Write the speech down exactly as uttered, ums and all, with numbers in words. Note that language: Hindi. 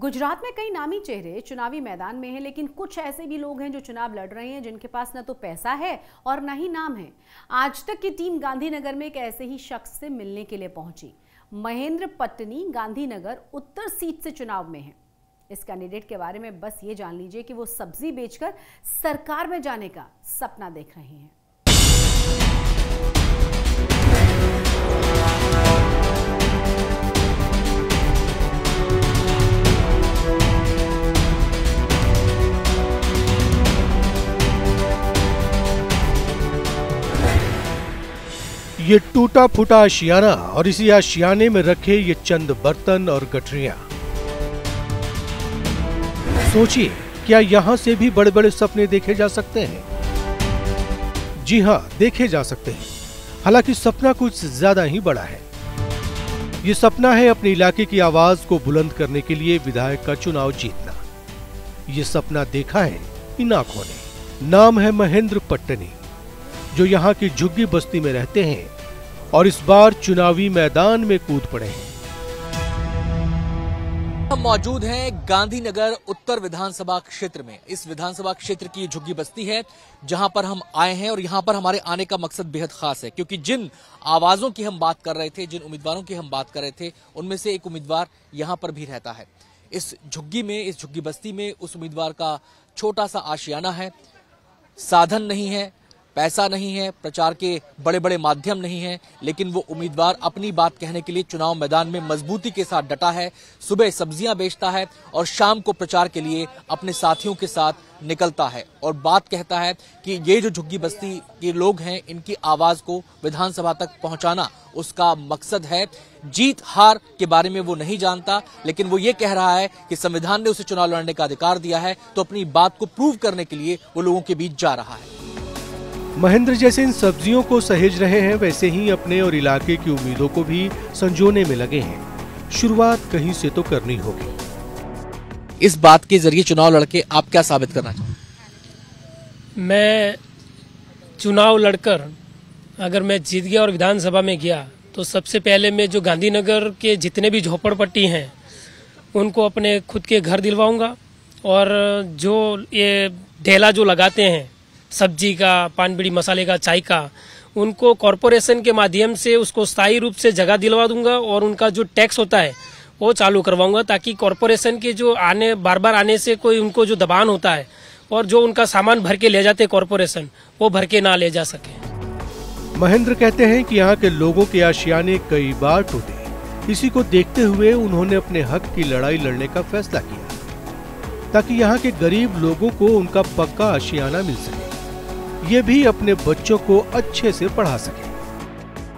गुजरात में कई नामी चेहरे चुनावी मैदान में हैं, लेकिन कुछ ऐसे भी लोग हैं जो चुनाव लड़ रहे हैं जिनके पास ना तो पैसा है और ना ही नाम है। आज तक की टीम गांधीनगर में एक ऐसे ही शख्स से मिलने के लिए पहुंची। महेंद्र पट्टनी गांधीनगर उत्तर सीट से चुनाव में हैं। इस कैंडिडेट के बारे में बस ये जान लीजिए कि वो सब्जी बेचकर सरकार में जाने का सपना देख रहे हैं। ये टूटा फूटा आशियाना और इसी आशियाने में रखे ये चंद बर्तन और गठरियां, सोचिए क्या यहाँ से भी बड़े बड़े सपने देखे जा सकते हैं? जी हाँ, देखे जा सकते हैं। हालांकि सपना कुछ ज्यादा ही बड़ा है। ये सपना है अपने इलाके की आवाज को बुलंद करने के लिए विधायक का चुनाव जीतना। ये सपना देखा है इन आंखों ने। नाम है महेंद्र पट्टनी, जो यहाँ की झुग्गी बस्ती में रहते हैं और इस बार चुनावी मैदान में कूद पड़े हैं। हम मौजूद हैं गांधीनगर उत्तर विधानसभा क्षेत्र में। इस विधानसभा क्षेत्र की झुग्गी बस्ती है जहां पर हम आए हैं, और यहां पर हमारे आने का मकसद बेहद खास है, क्योंकि जिन आवाजों की हम बात कर रहे थे, जिन उम्मीदवारों की हम बात कर रहे थे, उनमें से एक उम्मीदवार यहाँ पर भी रहता है। इस झुग्गी में, इस झुग्गी बस्ती में उस उम्मीदवार का छोटा सा आशियाना है। साधन नहीं है, पैसा नहीं है, प्रचार के बड़े बड़े माध्यम नहीं हैं, लेकिन वो उम्मीदवार अपनी बात कहने के लिए चुनाव मैदान में मजबूती के साथ डटा है। सुबह सब्जियां बेचता है और शाम को प्रचार के लिए अपने साथियों के साथ निकलता है और बात कहता है कि ये जो झुग्गी बस्ती के लोग हैं, इनकी आवाज को विधानसभा तक पहुंचाना उसका मकसद है। जीत हार के बारे में वो नहीं जानता, लेकिन वो ये कह रहा है कि संविधान ने उसे चुनाव लड़ने का अधिकार दिया है, तो अपनी बात को प्रूव करने के लिए वो लोगों के बीच जा रहा है। महेंद्र जैसे इन सब्जियों को सहेज रहे हैं, वैसे ही अपने और इलाके की उम्मीदों को भी संजोने में लगे हैं। शुरुआत कहीं से तो करनी होगी। इस बात के जरिए चुनाव लड़के आप क्या साबित करना चाहते? मैं चुनाव लड़कर अगर मैं जीत गया और विधानसभा में गया, तो सबसे पहले मैं जो गांधीनगर के जितने भी झोपड़पट्टी हैं उनको अपने खुद के घर दिलवाऊंगा, और जो ये ढेला जो लगाते हैं सब्जी का, पान बीड़ी मसाले का, चाय का, उनको कॉरपोरेशन के माध्यम से उसको स्थायी रूप से जगह दिलवा दूंगा, और उनका जो टैक्स होता है वो चालू करवाऊंगा, ताकि कॉरपोरेशन के जो आने बार बार आने से कोई उनको जो दबान होता है और जो उनका सामान भर के ले जाते कॉरपोरेशन, वो भर के ना ले जा सके। महेंद्र कहते हैं कि यहाँ के लोगों के आशियाने कई बार टूटे, इसी को देखते हुए उन्होंने अपने हक की लड़ाई लड़ने का फैसला किया, ताकि यहाँ के गरीब लोगों को उनका पक्का आशियाना मिल सके, ये भी अपने बच्चों को अच्छे से पढ़ा सके।